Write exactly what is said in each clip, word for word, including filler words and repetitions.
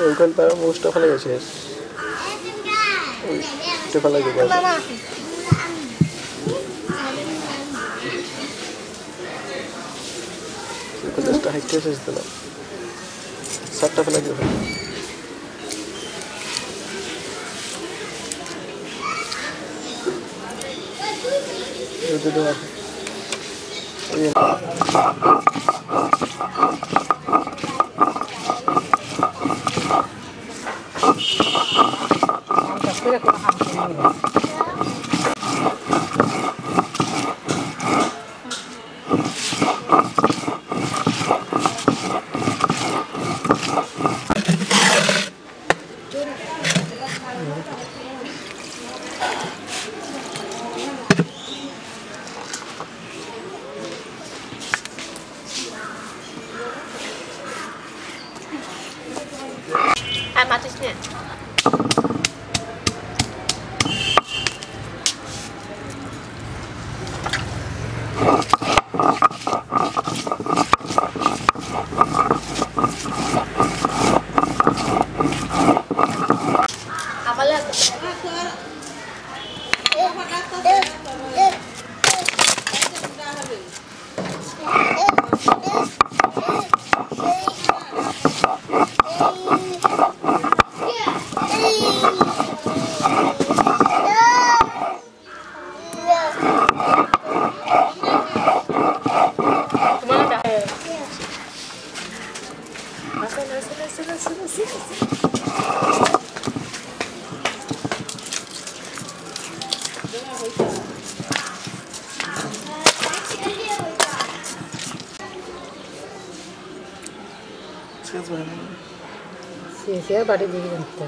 Bukan tahu Mustafa lagi sih. Mustafa lagi buat. Bukan ada high class itu lah. Satu lagi buat. Itu dua. Matusnya. Apa lagi? Eh, makan tu. Eh, eh, eh. Kita dah habis. Eh, eh, eh. Siapa bari bari kita.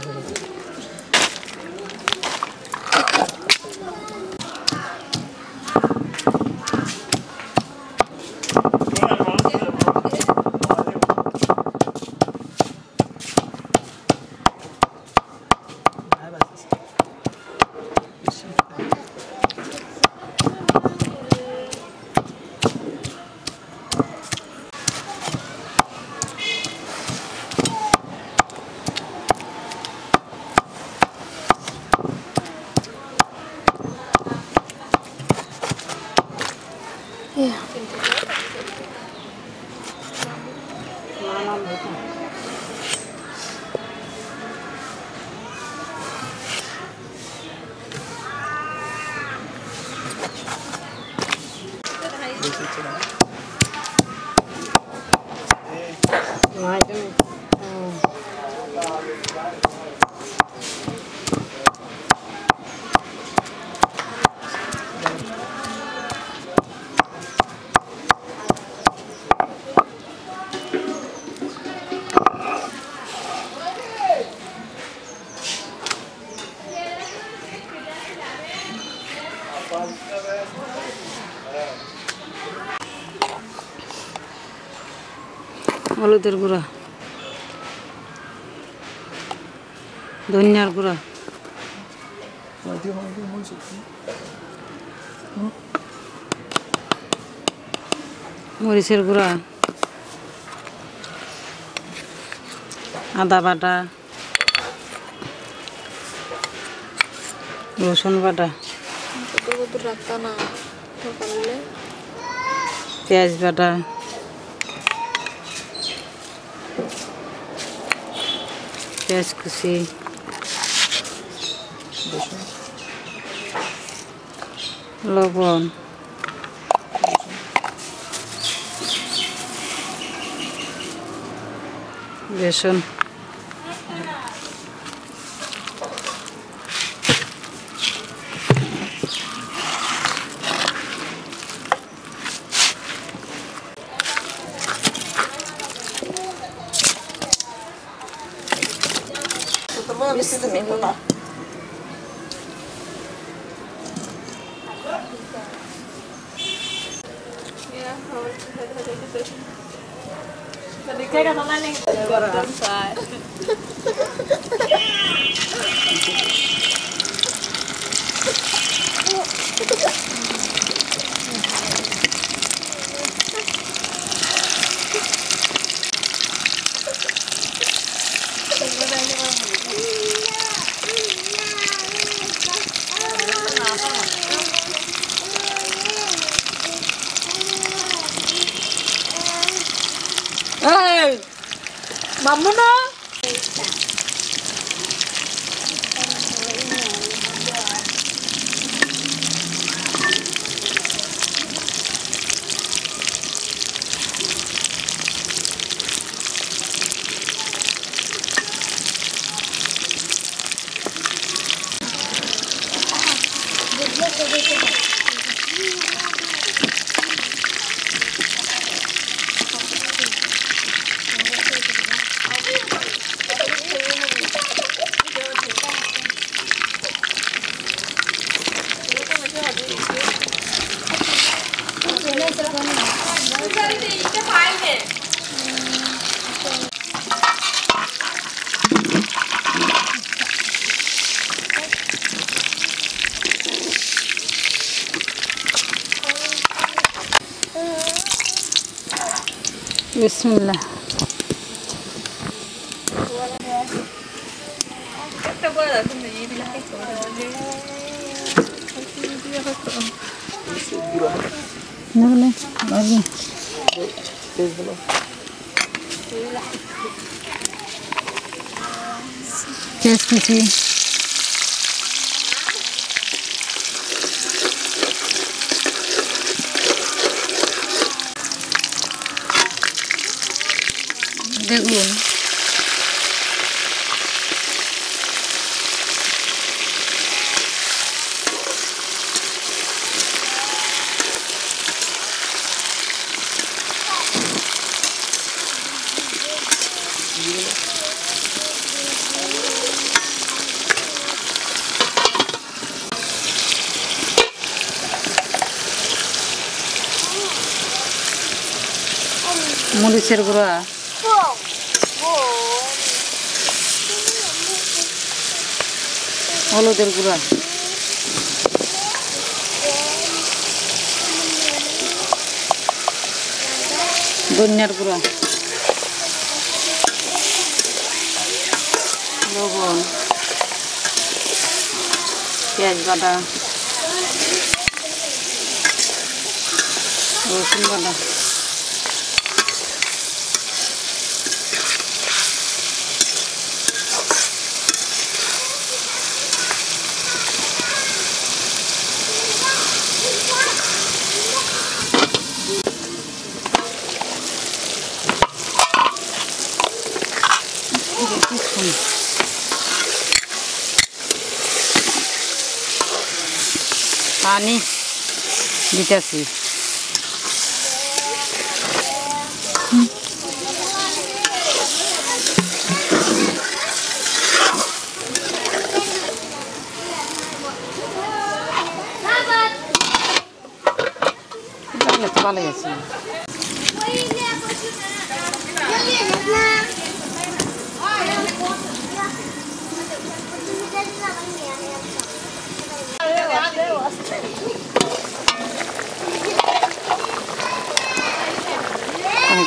হলুদের গুঁড়া ধনিয়ার গুঁড়া মরিচের গুঁড়া আদা বাটা রসুন বাটা পেঁয়াজ বাটা पेस कुसी लवण बेसन بسم الله. Mắm nó بسم الله. كيف Gracias. Muy segura. হলুদের গুঁড়া ধনিয়ার গুঁড়া লবণ পেঁয়াজ বাটা রসুন বাটা पानी दितासी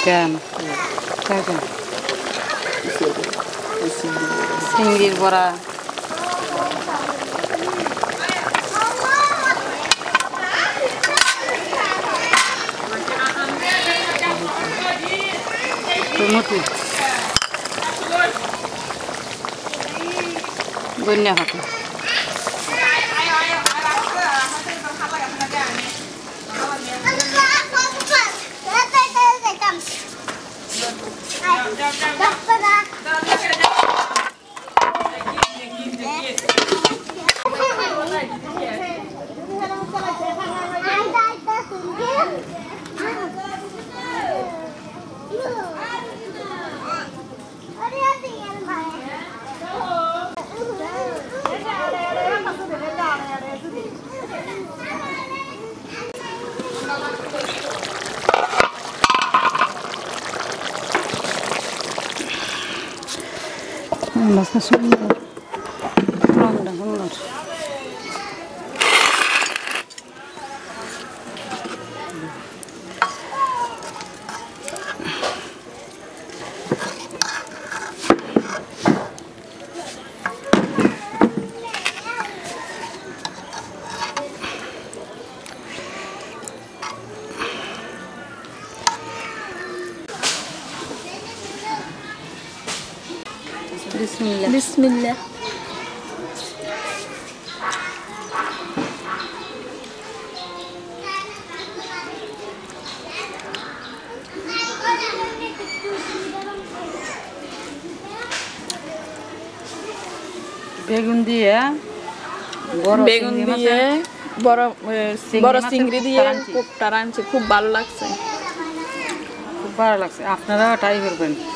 Again, again. Singing what I. Good night. মাছটা সুন্দর রংটা সুন্দর। বিসমিল্লাহ বিসমিল্লাহ বেগুন দিয়ে বেগুন দিয়ে বড় বড় চিংড়ি দিয়ে খুব টারানছে, খুব ভালো লাগছে খুব ভালো লাগছে। আপনারা ট্রাই করবেন।